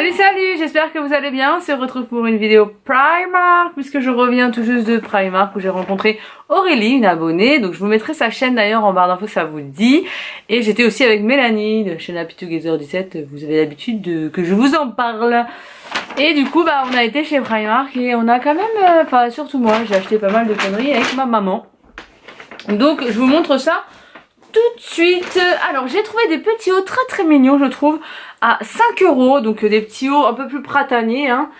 Allez, salut, j'espère que vous allez bien. On se retrouve pour une vidéo Primark, puisque je reviens tout juste de Primark où j'ai rencontré Aurélie, une abonnée. Donc je vous mettrai sa chaîne d'ailleurs en barre d'infos, ça vous dit. Et j'étais aussi avec Mélanie de la chaîne Happy Together 17, vous avez l'habitude que je vous en parle. Et du coup, bah, on a été chez Primark et on a quand même, enfin surtout moi, j'ai acheté pas mal de conneries avec ma maman. Donc je vous montre ça tout de suite. Alors j'ai trouvé des petits hauts très très mignons, je trouve, à 5 €, donc des petits hauts un peu plus prataniers, hein,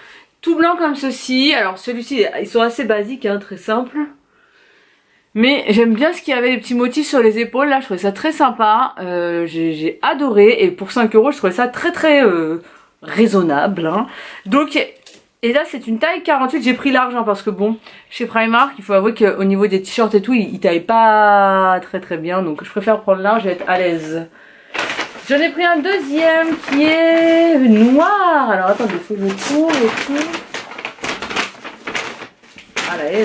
tout blanc comme ceci. Alors celui-ci, ils sont assez basiques, hein, très simples, mais j'aime bien ce qu'il y avait, les petits motifs sur les épaules là, je trouvais ça très sympa, j'ai adoré, et pour 5 €, je trouvais ça très très raisonnable, hein. Donc et là c'est une taille 48, j'ai pris large, hein, parce que bon, chez Primark, il faut avouer qu'au niveau des t-shirts et tout, ils taillent pas très très bien, donc je préfère prendre large et être à l'aise. J'en ai pris un deuxième qui est noir. Alors attendez, il faut que je trouve et tout. Ah là, elle est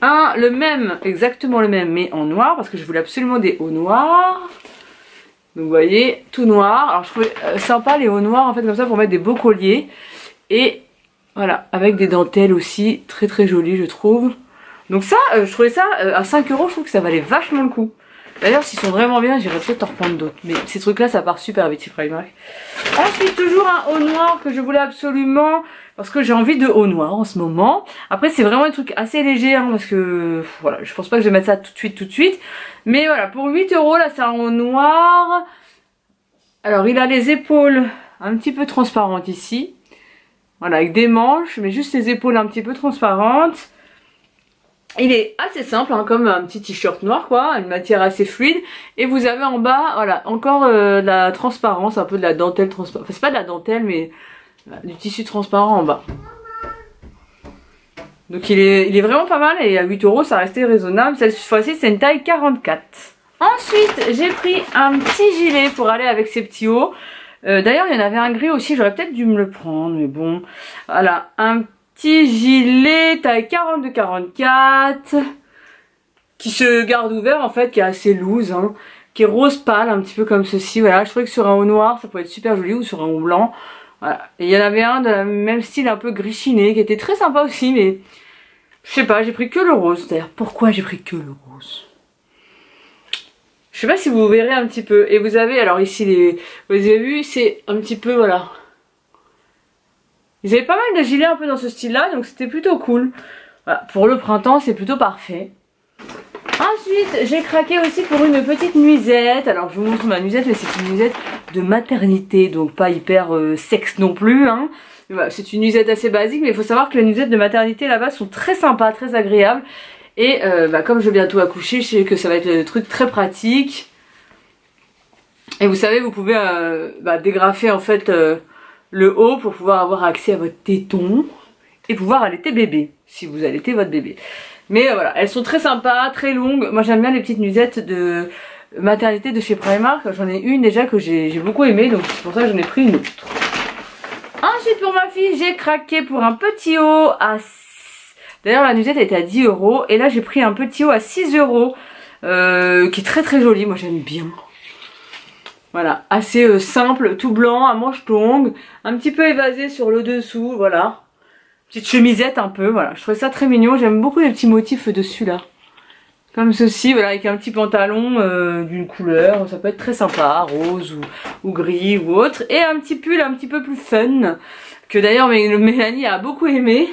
là. Le même, exactement le même, mais en noir, parce que je voulais absolument des hauts noirs. Donc vous voyez, tout noir. Alors je trouvais sympa les hauts noirs, en fait, comme ça, pour mettre des beaux colliers. Et voilà, avec des dentelles aussi, très très jolies, je trouve. Donc ça, je trouvais ça, à 5 €, je trouve que ça valait vachement le coup. D'ailleurs, s'ils sont vraiment bien, j'irai peut-être en reprendre d'autres. Mais ces trucs-là, ça part super vite, Primark. Ensuite, toujours un haut noir que je voulais absolument, parce que j'ai envie de haut noir en ce moment. Après, c'est vraiment un truc assez léger, hein, parce que, voilà, je pense pas que je vais mettre ça tout de suite. Mais voilà, pour 8 €, là, c'est un haut noir. Alors, il a les épaules un petit peu transparentes ici. Voilà, avec des manches, mais juste les épaules un petit peu transparentes. Il est assez simple, hein, comme un petit t-shirt noir, quoi, une matière assez fluide. Et vous avez en bas, voilà, encore de la transparence, un peu de la dentelle transparente. Enfin, c'est pas de la dentelle, mais du tissu transparent en bas. Donc il est vraiment pas mal, et à 8 €, ça restait raisonnable. Cette fois-ci, c'est une taille 44. Ensuite, j'ai pris un petit gilet pour aller avec ces petits hauts. D'ailleurs, il y en avait un gris aussi, j'aurais peut-être dû me le prendre, mais bon. Voilà, un petit gilet taille 42-44, qui se garde ouvert en fait, qui est assez loose, hein, qui est rose pâle, un petit peu comme ceci. Voilà, je trouvais que sur un haut noir, ça pouvait être super joli, ou sur un haut blanc. Voilà, et il y en avait un de la même style, un peu gris chiné, qui était très sympa aussi, mais je sais pas, j'ai pris que le rose. D'ailleurs, pourquoi j'ai pris que le rose ? Je sais pas si vous verrez un petit peu. Et vous avez, alors ici, vous avez vu, c'est un petit peu, voilà. Ils avaient pas mal de gilets un peu dans ce style-là, donc c'était plutôt cool. Voilà, pour le printemps, c'est plutôt parfait. Ensuite, j'ai craqué aussi pour une petite nuisette. Alors, je vous montre ma nuisette, mais c'est une nuisette de maternité, donc pas hyper sexe non plus, hein. Voilà, c'est une nuisette assez basique, mais il faut savoir que les nuisettes de maternité, là-bas, sont très sympas, très agréables. Et bah, comme je vais bientôt accoucher, je sais que ça va être le truc très pratique. Et vous savez, vous pouvez bah, dégrafer en fait le haut pour pouvoir avoir accès à votre téton et pouvoir allaiter bébé, si vous allaitez votre bébé. Mais voilà, elles sont très sympas, très longues. Moi j'aime bien les petites nuisettes de maternité de chez Primark. J'en ai une déjà que j'ai beaucoup aimée, donc c'est pour ça que j'en ai pris une autre. Ensuite pour ma fille, j'ai craqué pour un petit haut à... D'ailleurs la nuisette était à 10 € et là j'ai pris un petit haut à 6 € qui est très très joli, moi j'aime bien. Voilà, assez simple, tout blanc, à manches longues, un petit peu évasé sur le dessous, voilà. Petite chemisette un peu, voilà, je trouvais ça très mignon, j'aime beaucoup les petits motifs dessus là. Comme ceci, voilà, avec un petit pantalon d'une couleur, ça peut être très sympa, rose ou gris ou autre. Et un petit pull un petit peu plus fun, que d'ailleurs Mélanie a beaucoup aimé.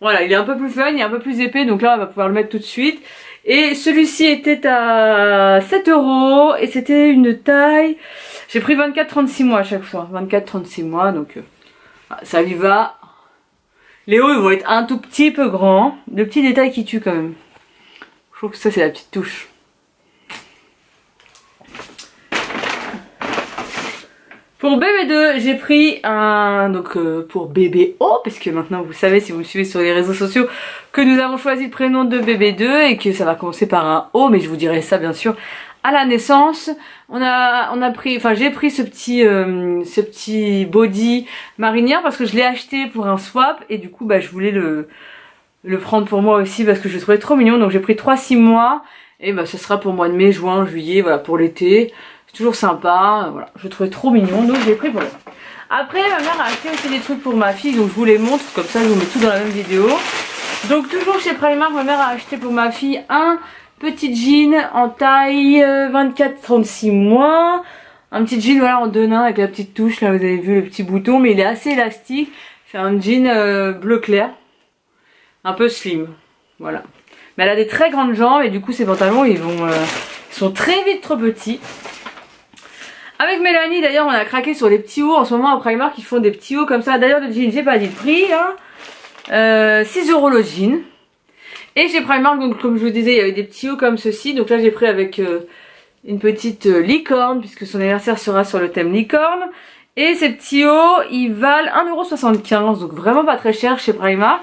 Voilà, il est un peu plus fun, il est un peu plus épais, donc là on va pouvoir le mettre tout de suite. Et celui-ci était à 7 € et c'était une taille... J'ai pris 24-36 mois à chaque fois, 24-36 mois, donc ça lui va. Les hauts, ils vont être un tout petit peu grands, le petit détail qui tue quand même. Je trouve que ça c'est la petite touche. Pour bébé 2, j'ai pris un, donc pour bébé O, parce que maintenant vous savez si vous me suivez sur les réseaux sociaux que nous avons choisi le prénom de bébé 2 et que ça va commencer par un O, mais je vous dirai ça bien sûr à la naissance. On a pris, enfin j'ai pris ce petit body marinière parce que je l'ai acheté pour un swap et du coup bah je voulais le prendre pour moi aussi parce que je le trouvais trop mignon, donc j'ai pris 3-6 mois et bah ce sera pour mois de mai, juin, juillet, voilà pour l'été. Toujours sympa, voilà, je le trouvais trop mignon, donc je l'ai pris pour moi. Après ma mère a acheté aussi des trucs pour ma fille, donc je vous les montre, comme ça je vous mets tout dans la même vidéo. Donc toujours chez Primark, ma mère a acheté pour ma fille un petit jean en taille 24-36 mois. Un petit jean voilà en denim avec la petite touche, là vous avez vu le petit bouton, mais il est assez élastique. C'est un jean bleu clair, un peu slim, voilà. Mais elle a des très grandes jambes et du coup ses pantalons ils sont très vite trop petits. Avec Mélanie d'ailleurs on a craqué sur les petits hauts. En ce moment à Primark ils font des petits hauts comme ça. D'ailleurs le jean, j'ai pas dit le prix hein. 6 € le jean. Et chez Primark, donc comme je vous disais, il y avait des petits hauts comme ceci. Donc là j'ai pris avec une petite licorne, puisque son anniversaire sera sur le thème licorne. Et ces petits hauts ils valent 1,75 €, donc vraiment pas très cher chez Primark.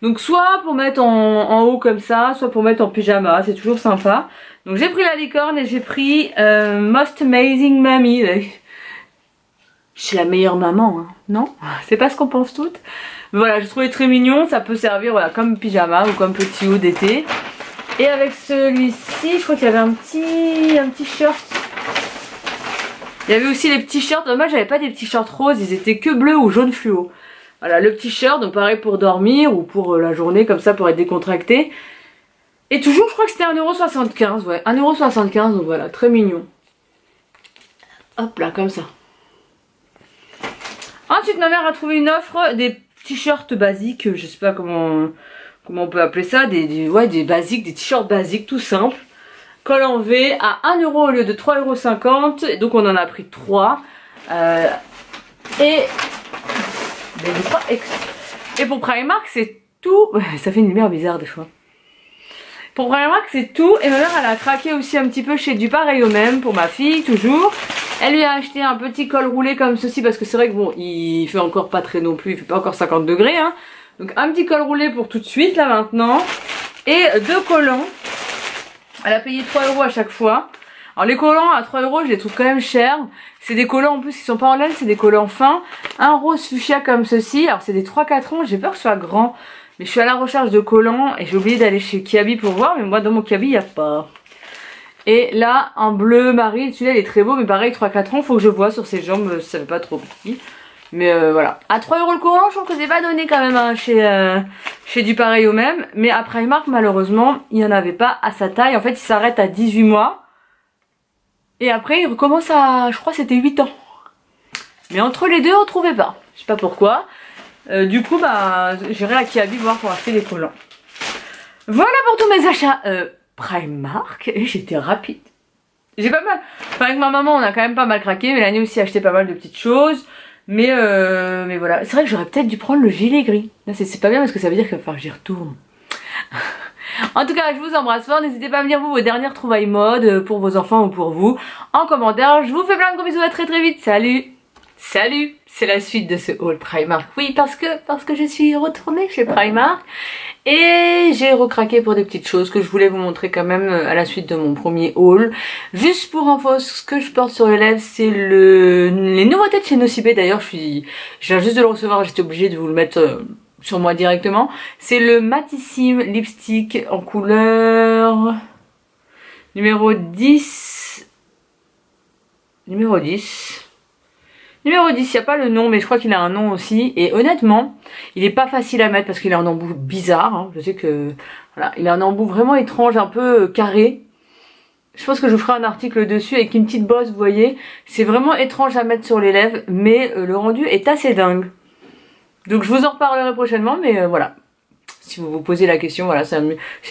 Donc soit pour mettre en haut comme ça, soit pour mettre en pyjama, c'est toujours sympa. Donc j'ai pris la licorne et j'ai pris Most Amazing Mammy. Je suis la meilleure maman, hein, non? C'est pas ce qu'on pense toutes. Mais voilà, je trouvais très mignon, ça peut servir voilà, comme pyjama ou comme petit haut d'été. Et avec celui-ci, je crois qu'il y avait un petit shirt. Il y avait aussi les petits shirts, moi j'avais pas des petits shirts roses, ils étaient que bleus ou jaune fluo. Voilà, le petit shirt, donc pareil pour dormir ou pour la journée, comme ça, pour être décontracté. Et toujours, je crois que c'était 1,75 €, ouais. 1,75 €, donc voilà, très mignon. Hop là, comme ça. Ensuite, ma mère a trouvé une offre des t-shirts basiques, je sais pas comment on peut appeler ça, des basiques, des t-shirts basiques, tout simple. Col en V à 1 € au lieu de 3,50 €, et donc on en a pris 3. Et pour Primark c'est tout. Ça fait une lumière bizarre des fois. Pour Primark c'est tout. Et ma mère elle a craqué aussi un petit peu chez Du Pareil au Même pour ma fille toujours. Elle lui a acheté un petit col roulé comme ceci, parce que c'est vrai que bon il fait encore pas très non plus, il fait pas encore 50 degrés hein. Donc un petit col roulé pour tout de suite là maintenant. Et deux collants. Elle a payé 3 € à chaque fois. Alors les collants à 3 €, je les trouve quand même chers. C'est des collants en plus qui sont pas en laine, c'est des collants fins. Un rose fuchsia comme ceci. Alors c'est des 3-4 ans, j'ai peur que ce soit grand. Mais je suis à la recherche de collants et j'ai oublié d'aller chez Kiabi pour voir. Mais moi dans mon Kiabi il n'y a pas. Et là un bleu marine, celui-là il est très beau. Mais pareil 3-4 ans, faut que je vois sur ses jambes, ça fait pas trop petit. Mais voilà. À 3 € le collant, je trouve que c'est pas donné quand même hein, chez Du Pareil au Même. Mais à Primark malheureusement, il n'y en avait pas à sa taille. En fait il s'arrête à 18 mois. Et après il recommence à, je crois c'était 8 ans. Mais entre les deux on trouvait pas. Je sais pas pourquoi. Du coup bah j'irai à Kiabi voir pour acheter des collants. Voilà pour tous mes achats Primark. Et j'étais rapide. J'ai pas mal. Enfin avec ma maman on a quand même pas mal craqué. Mélanie aussi a acheté pas mal de petites choses. Mais voilà. C'est vrai que j'aurais peut-être dû prendre le gilet gris. C'est pas bien parce que ça veut dire que enfin, j'y retourne. En tout cas je vous embrasse fort, n'hésitez pas à me dire vos dernières trouvailles mode pour vos enfants ou pour vous en commentaire, je vous fais plein de gros bisous, à très très vite, salut. Salut, c'est la suite de ce haul Primark, oui parce que je suis retournée chez Primark et j'ai recraqué pour des petites choses que je voulais vous montrer quand même à la suite de mon premier haul. Juste pour info, ce que je porte sur les lèvres c'est les nouveautés de chez Nocibé, d'ailleurs je viens juste de le recevoir, j'étais obligée de vous le mettre sur moi directement. C'est le Mattissime Lipstick en couleur numéro 10. Numéro 10, il n'y a pas le nom mais je crois qu'il a un nom aussi. Et honnêtement, il n'est pas facile à mettre parce qu'il a un embout bizarre. Hein. Je sais que voilà, il a un embout vraiment étrange, un peu carré. Je pense que je vous ferai un article dessus avec une petite bosse, vous voyez. C'est vraiment étrange à mettre sur les lèvres mais le rendu est assez dingue. Donc je vous en reparlerai prochainement, mais voilà. Si vous vous posez la question, voilà, c'est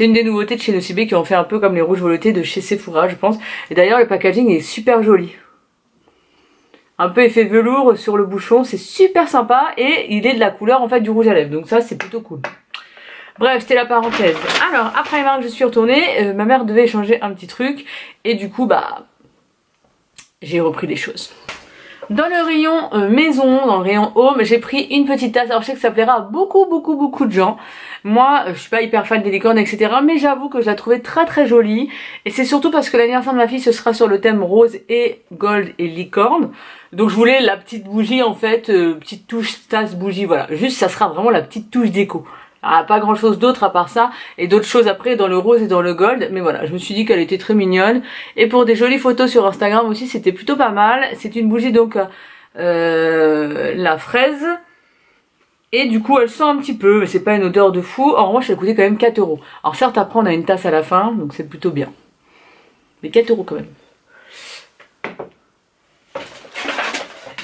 une des nouveautés de chez Nocibé qui ont fait un peu comme les rouges voletés de chez Sephora, je pense. Et d'ailleurs, le packaging est super joli. Un peu effet velours sur le bouchon, c'est super sympa et il est de la couleur en fait du rouge à lèvres. Donc ça, c'est plutôt cool. Bref, c'était la parenthèse. Alors, après Primark, je suis retournée. Ma mère devait échanger un petit truc et du coup, bah, j'ai repris les choses. Dans le rayon maison, dans le rayon home, j'ai pris une petite tasse. Alors je sais que ça plaira à beaucoup de gens. Moi, je suis pas hyper fan des licornes, etc. Mais j'avoue que je la trouvais très très jolie. Et c'est surtout parce que l'anniversaire de ma fille, ce sera sur le thème rose et gold et licorne. Donc je voulais la petite bougie en fait, petite touche tasse bougie, voilà. Juste, ça sera vraiment la petite touche déco. Ah, pas grand chose d'autre à part ça et d'autres choses après dans le rose et dans le gold, mais voilà je me suis dit qu'elle était très mignonne et pour des jolies photos sur Instagram aussi c'était plutôt pas mal. C'est une bougie donc la fraise. Et du coup elle sent un petit peu, mais c'est pas une odeur de fou. En revanche elle coûtait quand même 4 €. Alors certes après on a une tasse à la fin, donc c'est plutôt bien. Mais 4 € quand même.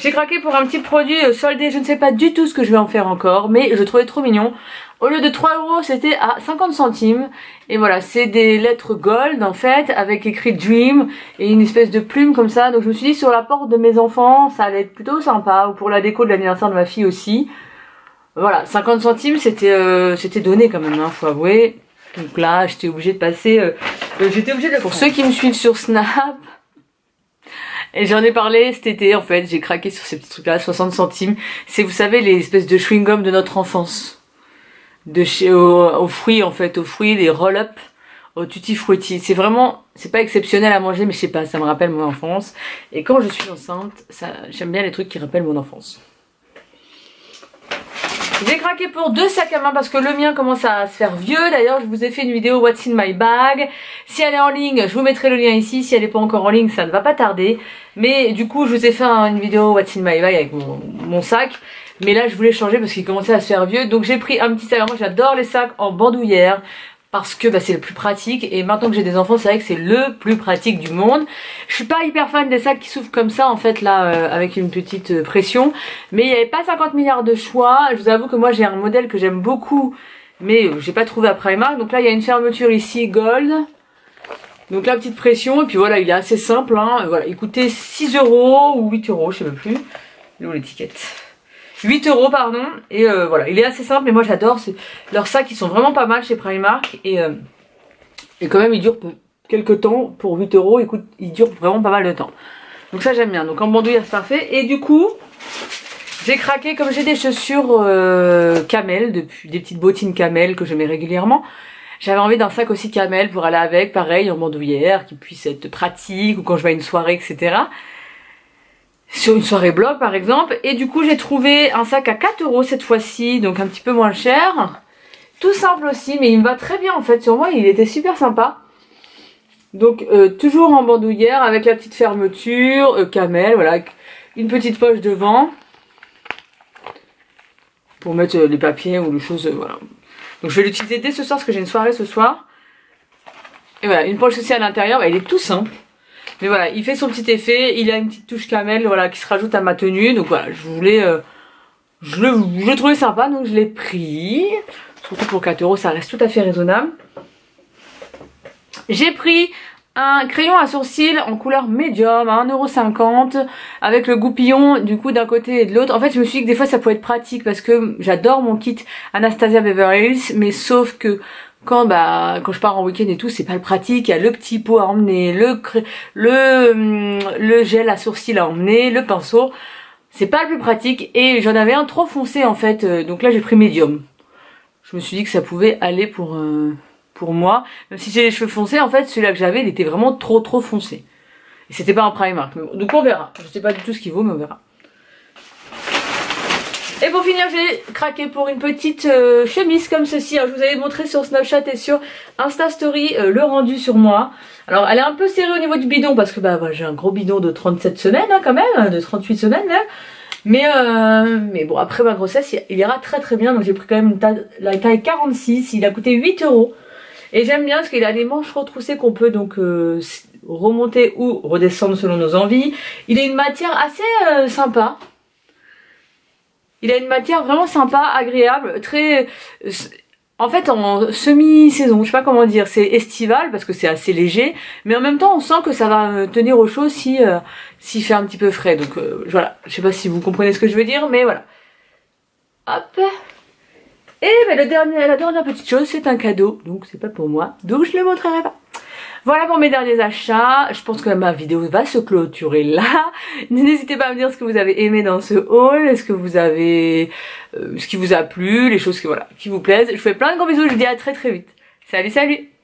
J'ai craqué pour un petit produit soldé, je ne sais pas du tout ce que je vais en faire encore, mais je trouvais trop mignon. Au lieu de 3 €, c'était à 50 centimes. Et voilà, c'est des lettres gold en fait, avec écrit Dream et une espèce de plume comme ça. Donc je me suis dit sur la porte de mes enfants, ça allait être plutôt sympa, ou pour la déco de l'anniversaire de ma fille aussi. Voilà, 50 centimes c'était donné quand même, hein, faut avouer. Donc là, j'étais obligée de passer... j'étais obligée de le prendre. Pour ceux qui me suivent sur Snap... Et j'en ai parlé cet été en fait, j'ai craqué sur ces petits trucs là, 60 centimes. C'est vous savez les espèces de chewing-gum de notre enfance. De chez aux fruits en fait, aux fruits, les roll-up, aux tutti frutti. C'est vraiment, c'est pas exceptionnel à manger mais je sais pas, ça me rappelle mon enfance. Et quand je suis enceinte, j'aime bien les trucs qui rappellent mon enfance. J'ai craqué pour 2 sacs à main parce que le mien commence à se faire vieux. D'ailleurs, je vous ai fait une vidéo What's in my bag. Si elle est en ligne, je vous mettrai le lien ici. Si elle n'est pas encore en ligne, ça ne va pas tarder. Mais du coup, je vous ai fait une vidéo What's in my bag avec mon sac. Mais là, je voulais changer parce qu'il commençait à se faire vieux. Donc, j'ai pris un petit sac. Alors, moi, j'adore les sacs en bandoulière parce que bah, c'est le plus pratique. Et maintenant que j'ai des enfants, c'est vrai que c'est le plus pratique du monde. Je suis pas hyper fan des sacs qui s'ouvrent comme ça en fait là, avec une petite pression. Mais il n'y avait pas 50 milliards de choix. Je vous avoue que moi j'ai un modèle que j'aime beaucoup, mais j'ai pas trouvé à Primark. Donc là il y a une fermeture ici gold. Donc la petite pression. Et puis voilà, il est assez simple, hein. Voilà, il coûtait 6 € ou 8 €, je sais même plus. Nous l'étiquette. 8 € pardon, et voilà, il est assez simple mais moi j'adore, leurs sacs ils sont vraiment pas mal chez Primark et quand même ils durent quelques temps. Pour 8 €, écoute, ils durent vraiment pas mal de temps, donc ça j'aime bien. Donc en bandoulière c'est parfait. Et du coup j'ai craqué, comme j'ai des chaussures camel, depuis des petites bottines camel que je mets régulièrement, j'avais envie d'un sac aussi camel pour aller avec, pareil en bandoulière, qui puisse être pratique ou quand je vais à une soirée etc. Sur une soirée blog par exemple. Et du coup j'ai trouvé un sac à 4 € cette fois-ci, donc un petit peu moins cher. Tout simple aussi, mais il me va très bien en fait. Sur moi il était super sympa. Donc toujours en bandoulière avec la petite fermeture, camel, voilà, une petite poche devant pour mettre les papiers ou les choses, voilà. Donc je vais l'utiliser dès ce soir parce que j'ai une soirée ce soir. Et voilà, une poche aussi à l'intérieur, bah, il est tout simple. Mais voilà, il fait son petit effet, il a une petite touche camel, voilà, qui se rajoute à ma tenue. Donc voilà, je voulais... je le trouvais sympa, donc je l'ai pris. Surtout pour 4 €, ça reste tout à fait raisonnable. J'ai pris un crayon à sourcils en couleur médium à 1,50 €. Avec le goupillon, du coup, d'un côté et de l'autre. En fait, je me suis dit que des fois, ça pouvait être pratique parce que j'adore mon kit Anastasia Beverly Hills. Mais sauf que... Quand je pars en week-end et tout, c'est pas le pratique. Il y a le petit pot à emmener, le gel à sourcils à emmener, le pinceau. C'est pas le plus pratique. Et j'en avais un trop foncé en fait. Donc là j'ai pris médium. Je me suis dit que ça pouvait aller pour moi. Même si j'ai les cheveux foncés, en fait celui-là que j'avais, il était vraiment trop foncé. Et c'était pas un Primark. Mais bon, donc on verra. Je sais pas du tout ce qu'il vaut, mais on verra. Et pour finir, j'ai craqué pour une petite chemise comme ceci. Alors, je vous avais montré sur Snapchat et sur Insta Story le rendu sur moi. Alors elle est un peu serrée au niveau du bidon parce que bah, j'ai un gros bidon de 37 semaines hein, quand même, hein, de 38 semaines même. Mais bon, après ma grossesse, il ira très bien. Donc j'ai pris quand même la taille 46, il a coûté 8 €. Et j'aime bien parce qu'il a des manches retroussées qu'on peut donc remonter ou redescendre selon nos envies. Il a une matière assez sympa. Il a une matière vraiment sympa, agréable, très... En fait, en semi-saison, je sais pas comment dire, c'est estival parce que c'est assez léger, mais en même temps, on sent que ça va tenir au chaud s'il fait un petit peu frais. Donc voilà, je sais pas si vous comprenez ce que je veux dire, mais voilà. Hop. Et ben, la dernière petite chose, c'est un cadeau, donc c'est pas pour moi, donc je le montrerai pas. Voilà pour mes derniers achats, je pense que ma vidéo va se clôturer là. N'hésitez pas à me dire ce que vous avez aimé dans ce haul, est-ce que vous avez, ce qui vous a plu, les choses qui, voilà, qui vous plaisent. Je vous fais plein de gros bisous, je vous dis à très vite. Salut, salut!